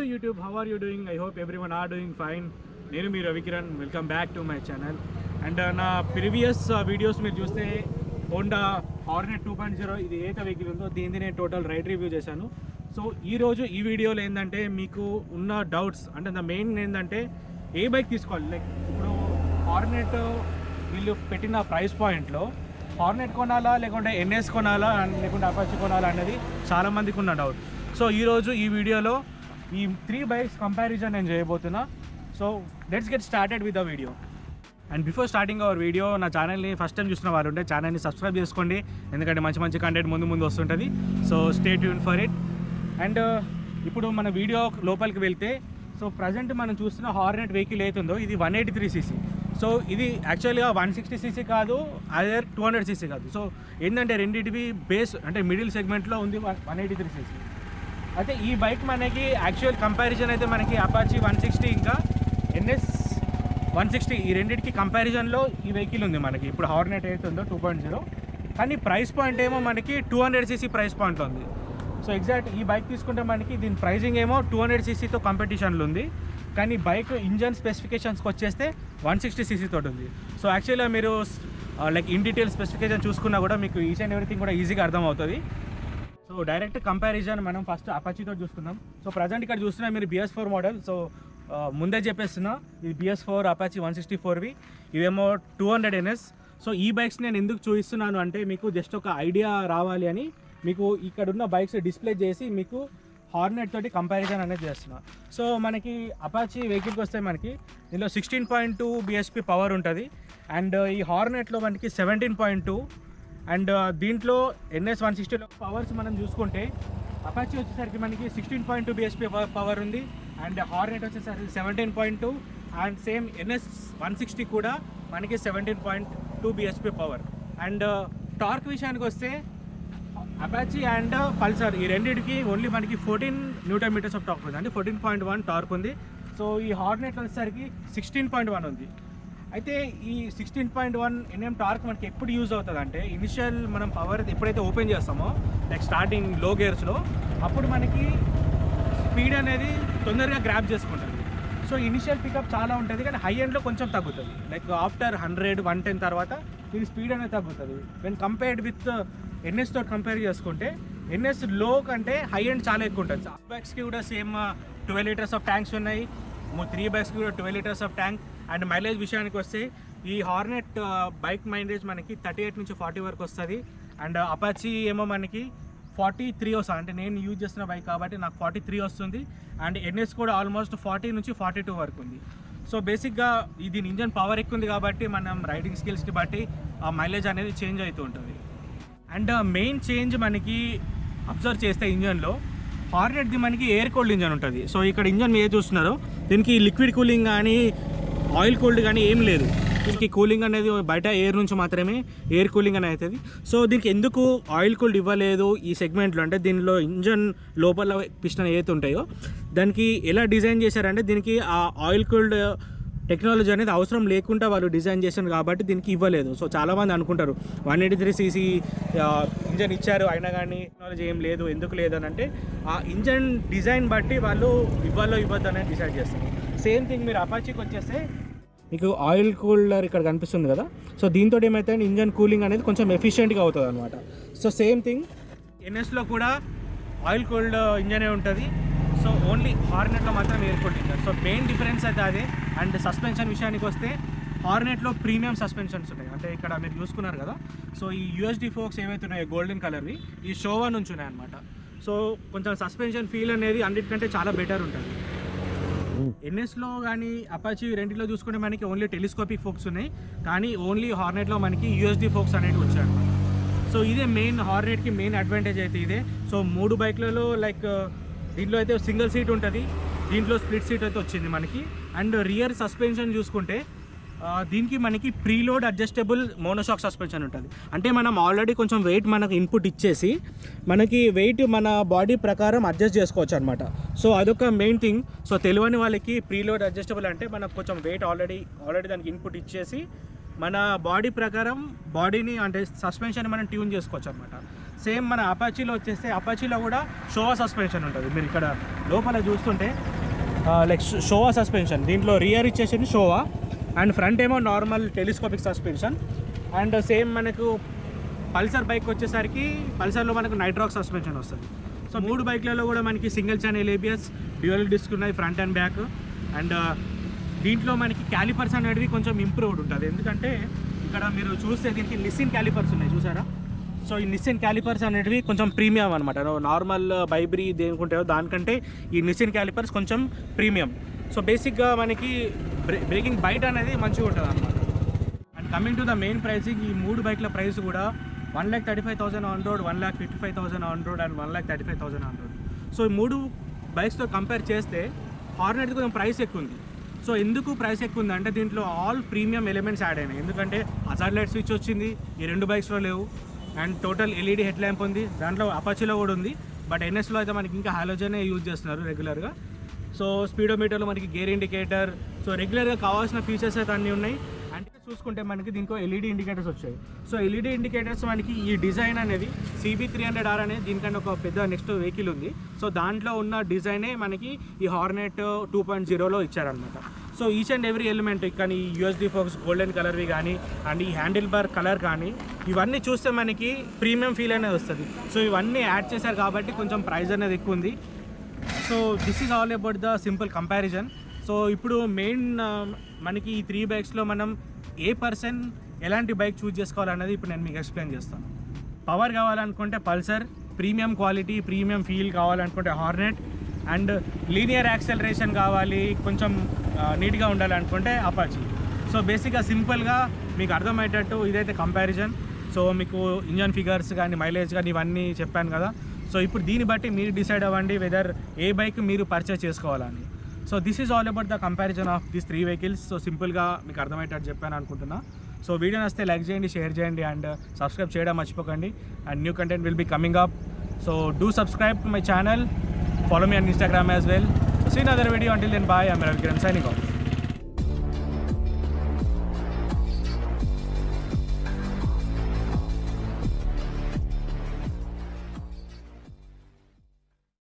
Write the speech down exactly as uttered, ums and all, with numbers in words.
Dear YouTube, how are you doing? I hope everyone are doing fine. Nenu mee Ravikiran, welcome back to my channel. And uh, na previous uh, videos meer chuste Honda Hornet two point oh idi eta vehicle undo deendine total ride review chesanu. So ee roju ee video lo endante meeku unna doubts ante the main endante ఏ bike తీసుకోవాలి, like ఇప్పుడు Hornet వీళ్ళు పెట్టిన price పాయింట్లో Hornet కొనాలా లేకుంటే NS కొనాలా లేకుంటే అపాచీ కొనాలా అనేది చాలామందికి ఉన్న డౌట్. సో ఈరోజు ఈ వీడియోలో ఈ త్రీ బైక్స్ కంపారిజన్ నేను చేయబోతున్నా. So let's get started with the video. And before starting our video, నా ఛానల్ని ఫస్ట్ టైం చూసిన వారు ఉంటే ఛానల్ని సబ్స్క్రైబ్ చేసుకోండి, ఎందుకంటే మంచి మంచి కంటెంట్ ముందు ముందు వస్తుంటుంది. So stay tune for it. And ఇప్పుడు మన వీడియో లోపలికి వెళ్తే, సో ప్రజెంట్ మనం చూస్తున్న హార్నెట్ వెహికల్ అవుతుందో ఇది one eighty three CC. So ఇది యాక్చువల్గా వన్ సిక్స్టీ సీసీ కాదు, అదర్ టూ హండ్రెడ్ సీసీ కాదు. సో ఏంటంటే రెండింటివి బేస్ అంటే మిడిల్ సెగ్మెంట్లో ఉంది వన్ ఎయిటీ త్రీ సీసీ. అయితే ఈ బైక్ మనకి యాక్చువల్ కంపారిజన్ అయితే మనకి అపాచీ వన్ సిక్స్టీ ఇంకా ఎన్ఎస్ వన్ సిక్స్టీ ఈ రెండింటికి కంపారిజన్లో ఈ వెహికల్ ఉంది మనకి ఇప్పుడు హార్నెట్ అవుతుందో టూ పాయింట్ జీరో. కానీ ప్రైస్ పాయింట్ ఏమో మనకి టూ హండ్రెడ్ సీసీ ప్రైస్ పాయింట్లో ఉంది. సో ఎగ్జాక్ట్ ఈ బైక్ తీసుకుంటే మనకి దీని ప్రైజింగ్ ఏమో టూ హండ్రెడ్ సీసీతో కాంపిటీషన్లు ఉంది, కానీ బైక్ ఇంజన్ స్పెసిఫికేషన్స్కి వచ్చేస్తే వన్ సిక్స్టీ సీసీతో ఉంది. సో యాక్చువల్గా మీరు లైక్ ఇన్ డీటెయిల్ స్పెసిఫికేషన్ చూసుకున్నా కూడా మీకు ఈచ్ అండ్ ఎవ్రీథింగ్ కూడా ఈజీగా అర్థమవుతుంది. సో డైరెక్ట్ కంపారిజన్ మనం ఫస్ట్ అపాచీతో చూసుకుందాం. సో ప్రజెంట్ ఇక్కడ చూస్తున్నా మీరు బిఎస్ ఫోర్ మోడల్. సో ముందే చెప్పేస్తున్నా ఇది BS four Apache one sixty ఫోర్వి, ఇవేమో టూ హండ్రెడ్ ఎన్ఎస్. సో ఈ బైక్స్ నేను ఎందుకు చూపిస్తున్నాను అంటే మీకు జస్ట్ ఒక ఐడియా రావాలి అని మీకు ఇక్కడున్న బైక్స్ డిస్ప్లే చేసి మీకు హార్నెట్ తోటి కంపారిజన్ అనేది చేస్తున్నా. సో మనకి అపాచీ వెహికల్కి వస్తే మనకి దీనిలో sixteen point two BHP power ఉంటుంది. అండ్ ఈ హార్నెట్లో మనకి సెవెంటీన్ పాయింట్ టూ. అండ్ దీంట్లో ఎన్ఎస్ వన్ సిక్స్టీలో పవర్స్ మనం చూసుకుంటే అపాచీ వచ్చేసరికి మనకి sixteen point two BHP power ఉంది. అండ్ హార్నెట్ వచ్చేసరికి seventeen point two. And same NS one sixty కూడా మనకి seventeen point two BHP power. And torque విషయానికి వస్తే అపాచీ అండ్ పల్సర్ ఈ రెండింటికి ఓన్లీ మనకి fourteen newton meters of torque ఉంది, అంటే ఫోర్టీన్ పాయింట్ వన్ టార్క్ ఉంది. సో ఈ హార్నెట్ వచ్చేసరికి సిక్స్టీన్ పాయింట్ వన్ ఉంది. అయితే ఈ sixteen point one NM torque మనకి ఎప్పుడు యూజ్ అవుతుంది అంటే ఇనిషియల్ మనం పవర్ ఎప్పుడైతే ఓపెన్ చేస్తామో లైక్ స్టార్టింగ్ లో గేర్స్లో అప్పుడు మనకి స్పీడ్ అనేది తొందరగా గ్రాప్ చేసుకుంటుంది. సో ఇనిషియల్ పికప్ చాలా ఉంటుంది, కానీ హై ఎండ్లో కొంచెం తగ్గుతుంది. Like after hundred one ten తర్వాత ఇది స్పీడ్ అనేది తగ్గుతుంది. వెన్ కంపేర్డ్ విత్ ఎన్ఎస్ తోటి కంపేర్ చేసుకుంటే ఎన్ఎస్ లో కంటే హై ఎండ్ చాలా ఎక్కువ ఉంటుంది. ఆ బైక్స్కి కూడా same twelve litres of tanks ఉన్నాయి, త్రీ బైక్స్కి కూడా twelve litres of tank. And mileage విషయానికి వస్తే ఈ హార్నెట్ బైక్ మైలేజ్ మనకి థర్టీ ఎయిట్ నుంచి ఫార్టీ వరకు వస్తుంది. అండ్ అపాచీ ఏమో మనకి ఫార్టీ త్రీ వస్తుంది, అంటే నేను యూజ్ చేసిన బైక్ కాబట్టి నాకు ఫార్టీ త్రీ వస్తుంది. అండ్ ఎన్ఎస్ కూడా ఆల్మోస్ట్ ఫార్టీ నుంచి ఫార్టీ టూ వరకు ఉంది. సో బేసిక్గా ఇది ఇంజన్ పవర్ ఎక్కువ ఉంది కాబట్టి మనం రైడింగ్ స్కిల్స్కి బట్టి ఆ మైలేజ్ అనేది చేంజ్ అవుతూ ఉంటుంది. అండ్ మెయిన్ చేంజ్ మనకి అబ్జర్వ్ చేస్తే ఇంజన్లో హార్నెట్ది మనకి ఎయిర్ కూల్డ్ ఇంజన్ ఉంటుంది. సో ఇక్కడ ఇంజన్ మీరు చూస్తున్నారో దీనికి లిక్విడ్ కూలింగ్ కానీ ఆయిల్ కూల్డ్ కానీ ఏం లేదు. దీనికి కూలింగ్ అనేది బయట ఎయిర్ నుంచి మాత్రమే ఎయిర్ కూలింగ్ అనేది అవుతుంది. సో దీనికి ఎందుకు ఆయిల్ కూల్డ్ ఇవ్వలేదు ఈ సెగ్మెంట్లో అంటే దీనిలో ఇంజన్ లోపల పిస్టన్ ఏదైతే ఉంటాయో దానికి ఎలా డిజైన్ చేశారంటే దీనికి ఆ ఆయిల్ కూల్డ్ టెక్నాలజీ అనేది అవసరం లేకుండా వాళ్ళు డిజైన్ చేశారు కాబట్టి దీనికి ఇవ్వలేదు. సో చాలామంది అనుకుంటారు one eighty three CC engine ఇచ్చారు అయినా కానీ టెక్నాలజీ ఏం లేదు, ఎందుకు లేదని అంటే ఆ ఇంజన్ డిజైన్ బట్టి వాళ్ళు ఇవ్వాలో ఇవ్వద్దు అనేది డిసైడ్ చేస్తారు. సేమ్ థింగ్ మీరు అపాచీకి వచ్చేస్తే మీకు ఆయిల్ కూలర్ ఇక్కడ కనిపిస్తుంది కదా, సో దీంతో ఏమైతే ఇంజన్ కూలింగ్ అనేది కొంచెం ఎఫిషియెంట్గా అవుతుంది అనమాట. సో సేమ్ థింగ్ ఎన్ఎస్లో కూడా ఆయిల్ కూల్డ్ ఇంజనే ఉంటుంది. సో ఓన్లీ హార్నెట్లో మాత్రం air cooled engine. So main difference అయితే అదే. అండ్ సస్పెన్షన్ విషయానికి వస్తే హార్నెట్లో ప్రీమియం సస్పెన్షన్స్ ఉన్నాయి, అంటే ఇక్కడ మీరు చూసుకున్నారు కదా. సో ఈ యూఎస్డి ఫోక్స్ ఏవైతే ఉన్నాయో గోల్డెన్ కలర్వి ఈ షోవా నుంచి ఉన్నాయి అనమాట. సో కొంచెం సస్పెన్షన్ ఫీల్ అనేది అన్నిటికంటే చాలా బెటర్ ఉంటుంది. ఎన్ఎస్లో కానీ అపాచీ రెండింటిలో చూసుకుంటే మనకి ఓన్లీ టెలిస్కోపిక్ ఫోక్స్ ఉన్నాయి, కానీ ఓన్లీ హార్నెట్లో మనకి యూఎస్డి ఫోక్స్ అనేవి వచ్చాయి. సో ఇదే మెయిన్ హార్నెట్కి మెయిన్ అడ్వాంటేజ్ అయితే ఇదే. సో మూడు బైక్లలో లైక్ దీంట్లో అయితే సింగిల్ సీట్ ఉంటుంది, దీంట్లో స్ప్లిట్ సీట్ అయితే వచ్చింది మనకి. అండ్ రియర్ సస్పెన్షన్ చూసుకుంటే దీనికి మనకి ప్రీలోడ్ అడ్జస్టబుల్ మోనోషాక్ సస్పెన్షన్ ఉంటుంది, అంటే మనం ఆల్రెడీ కొంచెం వెయిట్ మనకు ఇన్పుట్ ఇచ్చేసి మనకి వెయిట్ మన బాడీ ప్రకారం అడ్జస్ట్ చేసుకోవచ్చు అనమాట. సో అదొక మెయిన్ థింగ్. సో తెలియని వాళ్ళకి ప్రీలోడ్ అడ్జస్టబుల్ అంటే మనకు కొంచెం వెయిట్ ఆల్రెడీ ఆల్రెడీ దానికి ఇన్పుట్ ఇచ్చేసి మన బాడీ ప్రకారం బాడీని అంటే సస్పెన్షన్ మనం ట్యూన్ చేసుకోవచ్చు అనమాట. సేమ్ మన అపాచీలో వచ్చేస్తే అపాచీలో కూడా షోవా సస్పెన్షన్ ఉంటుంది. మీరు ఇక్కడ లోపల చూస్తుంటే లైక్ షోవా సస్పెన్షన్, దీంట్లో రియర్ ఇచ్చేసి షోవా అండ్ ఫ్రంట్ ఏమో normal telescopic suspension. And same మనకు పల్సర్ బైక్ వచ్చేసరికి పల్సర్లో మనకు నైట్రాక్ సస్పెన్షన్ వస్తుంది. సో మూడు బైక్లలో కూడా మనకి single channel ABS, dual disc ఉన్నాయి ఫ్రంట్ అండ్ బ్యాక్. అండ్ దీంట్లో మనకి క్యాలిపర్స్ అనేటివి కొంచెం ఇంప్రూవ్డ్ ఉంటుంది. ఎందుకంటే ఇక్కడ మీరు చూస్తే దీనికి నిస్సిన్ క్యాలిపర్స్ ఉన్నాయి చూసారా. సో ఈ నిస్సిన్ క్యాలిపర్స్ అనేటివి కొంచెం ప్రీమియం అనమాట. నార్మల్ బైబ్రీ దేనికుంటాయో దానికంటే ఈ నిస్సిన్ క్యాలిపర్స్ కొంచెం ప్రీమియం. సో బేసిక్గా మనకి బ్రే బ్రేకింగ్ బైట్ అనేది మంచిగా ఉంటుంది అనమాట. And coming to the main pricing, ఈ మూడు బైక్ల ప్రైస్ కూడా one lakh thirty five thousand on road, one lakh fifty five thousand on road and one lakh thirty five thousand on road. So ఈ మూడు బైక్స్తో కంపేర్ చేస్తే హార్నెట్ కొంచెం ప్రైస్ ఎక్కువ ఉంది. సో ఎందుకు ప్రైస్ ఎక్కువ ఉందంటే దీంట్లో ఆల్ ప్రీమియం ఎలిమెంట్స్ యాడ్ అయినాయి. ఎందుకంటే హజార్డ్ లైట్ స్విచ్ వచ్చింది, ఈ రెండు బైక్స్లో లేవు. And total LED head lamp ఉంది, దాంట్లో అపాచీలో కూడా ఉంది. బట్ ఎన్ఎస్లో అయితే మనకి ఇంకా హాలోజనే యూజ్ చేస్తున్నారు రెగ్యులర్గా. సో స్పీడోమీటర్లో మనకి గేర్ ఇండికేటర్, సో రెగ్యులర్గా కావాల్సిన ఫీచర్స్ అయితే అన్నీ ఉన్నాయి. అంటే చూసుకుంటే మనకి దీనికి ఎల్ఈడి ఇండికేటర్స్ వచ్చాయి. సో ఎల్ఈడి ఇండికేటర్స్ మనకి ఈ డిజైన్ అనేది సిబీ త్రీ హండ్రెడ్ ఆర్ అనేది దీనికంటే ఒక పెద్ద నెక్స్ట్ వెహికల్ ఉంది. సో దాంట్లో ఉన్న డిజైనే మనకి ఈ హార్నెట్ టూ పాయింట్ జీరోలో ఇచ్చారనమాట. So each and every element, కానీ ఈ యూఎస్డి ఫోక్స్ గోల్డెన్ కలర్వి కానీ అండ్ ఈ హ్యాండిల్ బార్ కలర్ కానీ ఇవన్నీ చూస్తే మనకి ప్రీమియం ఫీల్ అనేది వస్తుంది. సో ఇవన్నీ యాడ్ చేశారు కాబట్టి కొంచెం ప్రైస్ అనేది ఎక్కువ ఉంది. So this is all about the simple comparison. So ఇప్పుడు మెయిన్ మనకి ఈ త్రీ బైక్స్లో మనం ఏ పర్సన్ ఎలాంటి బైక్ చూజ్ చేసుకోవాలనేది ఇప్పుడు నేను మీకు ఎక్స్ప్లెయిన్ చేస్తాను. పవర్ కావాలనుకుంటే Pulsar, premium quality premium feel కావాలనుకుంటే హార్నెట్, అండ్ లీనియర్ యాక్సెలరేషన్ కావాలి కొంచెం నీట్గా ఉండాలనుకుంటే అపాచీ. సో బేసిక్గా సింపుల్గా మీకు అర్థమయ్యేటట్టు ఇదైతే కంపారిజన్. సో మీకు ఇంజన్ ఫిగర్స్ కానీ మైలేజ్ కానీ ఇవన్నీ చెప్పాను కదా. సో ఇప్పుడు దీన్ని బట్టి మీరు డిసైడ్ అవ్వండి వెదర్ ఏ బైక్ మీరు పర్చేస్ చేసుకోవాలని. So this is all about the comparison of this three vehicles. So సింపుల్గా మీకు అర్థమయ్యేటట్టు చెప్పాను అనుకుంటున్నా. సో వీడియో నచ్చితే లైక్ చేయండి, షేర్ చేయండి అండ్ సబ్స్క్రైబ్ చేయడం మర్చిపోకండి. And new content will be coming up. So do subscribe to my channel, follow me on Instagram as well. So see another video. Until then, bye. I'm Ravikiran signing off.